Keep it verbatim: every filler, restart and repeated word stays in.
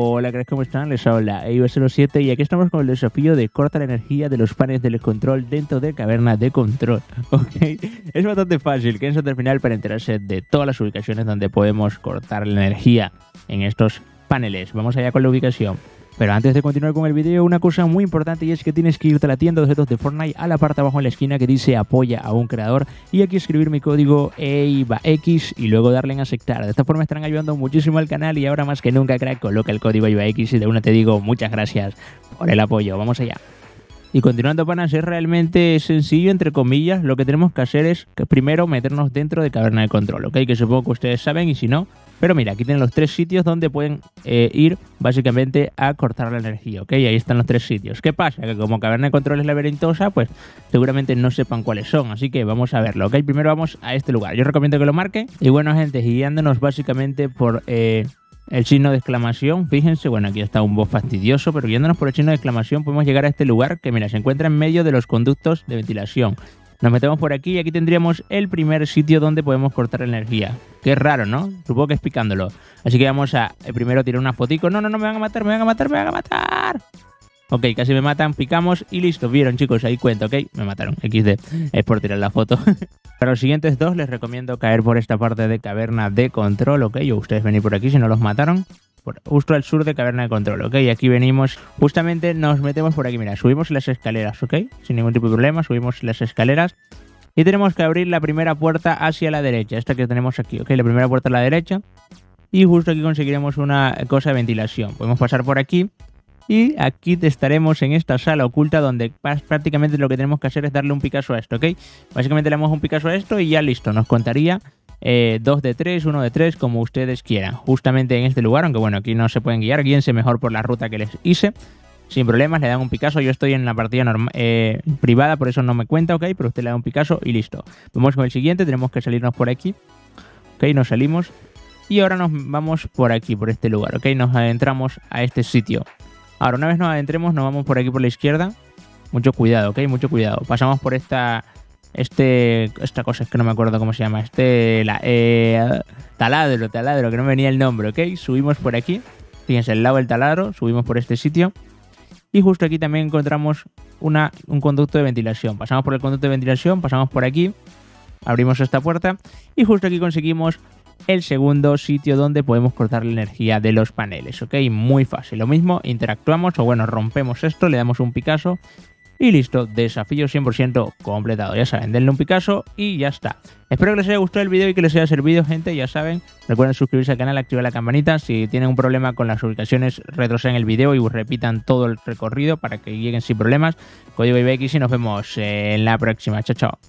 Hola, ¿cómo están? Les habla Eiva cero siete y aquí estamos con el desafío de corta la energía de los paneles del control dentro de caverna de control. ¿Okay? Es bastante fácil, quédense hasta el final para enterarse de todas las ubicaciones donde podemos cortar la energía en estos paneles. Vamos allá con la ubicación. Pero antes de continuar con el video, una cosa muy importante y es que tienes que irte a la tienda de objetos de Fortnite a la parte abajo en la esquina que dice apoya a un creador y aquí escribir mi código EIVAX y luego darle en aceptar. De esta forma estarán ayudando muchísimo al canal y ahora más que nunca, crack, coloca el código EIVAX y de una te digo muchas gracias por el apoyo. Vamos allá. Y continuando, panas, es realmente sencillo, entre comillas. Lo que tenemos que hacer es que primero meternos dentro de caverna de control, ¿ok? Que supongo que ustedes saben y si no... Pero mira, aquí tienen los tres sitios donde pueden eh, ir básicamente a cortar la energía, ¿ok? Ahí están los tres sitios. ¿Qué pasa? Que como caverna de control es laberintosa, pues seguramente no sepan cuáles son. Así que vamos a verlo, ¿ok? Primero vamos a este lugar. Yo recomiendo que lo marquen. Y bueno, gente, guiándonos básicamente por... Eh, el signo de exclamación, fíjense, bueno, aquí está un boss fastidioso, pero guiándonos por el signo de exclamación podemos llegar a este lugar que, mira, se encuentra en medio de los conductos de ventilación. Nos metemos por aquí y aquí tendríamos el primer sitio donde podemos cortar energía. Qué raro, ¿no? Supongo que es picándolo. Así que vamos a eh, primero tirar una fotico. No, no, no, me van a matar, me van a matar, me van a matar. Ok, casi me matan, picamos y listo. Vieron, chicos, ahí cuento, ok, me mataron, equis de, es por tirar la foto. Para los siguientes dos les recomiendo caer por esta parte de caverna de control, ok, o ustedes venir por aquí si no los mataron, por justo al sur de caverna de control, ok, y aquí venimos, justamente nos metemos por aquí, mira, subimos las escaleras, ok, sin ningún tipo de problema, subimos las escaleras y tenemos que abrir la primera puerta hacia la derecha, esta que tenemos aquí, ok, la primera puerta a la derecha y justo aquí conseguiremos una cosa de ventilación, podemos pasar por aquí. Y aquí estaremos en esta sala oculta donde prácticamente lo que tenemos que hacer es darle un picazo a esto, ¿ok? Básicamente le damos un picazo a esto y ya listo, nos contaría eh, dos de tres, uno de tres, como ustedes quieran. Justamente en este lugar, aunque bueno, aquí no se pueden guiar, guíense mejor por la ruta que les hice. Sin problemas, le dan un picazo, yo estoy en la partida normal, eh, privada, por eso no me cuenta, ¿ok? Pero usted le da un picazo y listo. Vamos con el siguiente, tenemos que salirnos por aquí, ¿ok? Nos salimos y ahora nos vamos por aquí, por este lugar, ¿ok? Nos adentramos a este sitio. Ahora, una vez nos adentremos, nos vamos por aquí por la izquierda. Mucho cuidado, ¿ok? Mucho cuidado. Pasamos por esta... Este... Esta cosa, es que no me acuerdo cómo se llama. Este... La, eh, taladro, taladro, que no me venía el nombre, ¿ok? Subimos por aquí. Fíjense, el lado del taladro. Subimos por este sitio. Y justo aquí también encontramos una, un conducto de ventilación. Pasamos por el conducto de ventilación, pasamos por aquí. Abrimos esta puerta. Y justo aquí conseguimos... el segundo sitio donde podemos cortar la energía de los paneles, ¿ok? Muy fácil, lo mismo, interactuamos o bueno, rompemos esto, le damos un picazo y listo, desafío cien por ciento completado, ya saben, denle un picazo y ya está. Espero que les haya gustado el video y que les haya servido, gente, ya saben, recuerden suscribirse al canal, activar la campanita, si tienen un problema con las ubicaciones, retrocedan el video y repitan todo el recorrido para que lleguen sin problemas. Código EIVAX y nos vemos en la próxima, chao, chao.